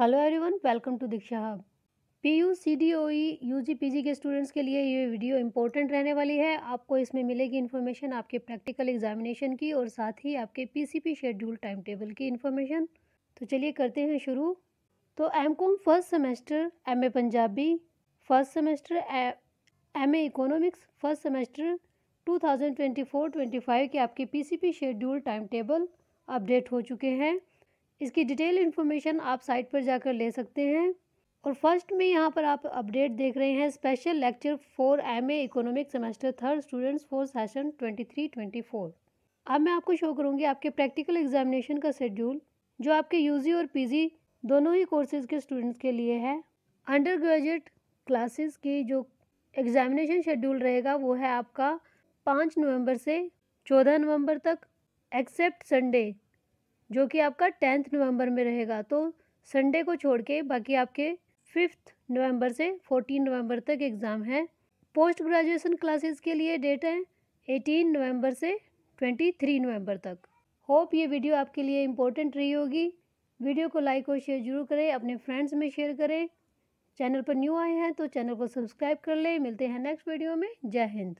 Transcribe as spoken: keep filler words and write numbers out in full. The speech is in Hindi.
Hello everyone, welcome to Diksha hub. PU, CDOE, UG PG के स्टूडेंट्स के लिए ये वीडियो इंपॉर्टेंट रहने वाली है। आपको इसमें मिलेगी इन्फॉर्मेशन आपके प्रैक्टिकल एग्जामिनेशन की और साथ ही आपके पीसीपी शेड्यूल टाइम टेबल की इन्फॉर्मेशन। तो चलिए करते हैं शुरू। तो MCom first semester, M Punjabi first semester, M economics first semester two thousand twenty four twenty five के आपके PCP schedule time table update हो चुके हैं। इसकी डिटेल इन्फॉर्मेशन आप साइट पर जाकर ले सकते हैं। और फर्स्ट में यहाँ पर आप अपडेट देख रहे हैं, special lecture for M A economic semester third students for session twenty three twenty four. अब मैं आपको शो करूँगी आपके प्रैक्टिकल एग्जामिनेशन का शेड्यूल जो आपके यूजी और पीजी दोनों ही कोर्सेज के स्टूडेंट्स के लिए है। अंडर ग्रेजुएट क्लासेज की जो एग्जामिनेशन शेड्यूल रहेगा वो है आपका पाँच नवंबर से चौदह नवंबर तक, एक्सेप्ट संडे जो कि आपका टेंथ नवंबर में रहेगा। तो संडे को छोड़ के बाकी आपके फिफ्थ नवंबर से फोर्टीन नवंबर तक एग्ज़ाम है। पोस्ट ग्रेजुएशन क्लासेस के लिए डेट है एटीन नवंबर से तेईस नवंबर तक। होप ये वीडियो आपके लिए इम्पोर्टेंट रही होगी। वीडियो को लाइक और शेयर जरूर करें, अपने फ्रेंड्स में शेयर करें। चैनल पर न्यू आए हैं तो चैनल को सब्सक्राइब कर लें। मिलते हैं नेक्स्ट वीडियो में। जय हिंद।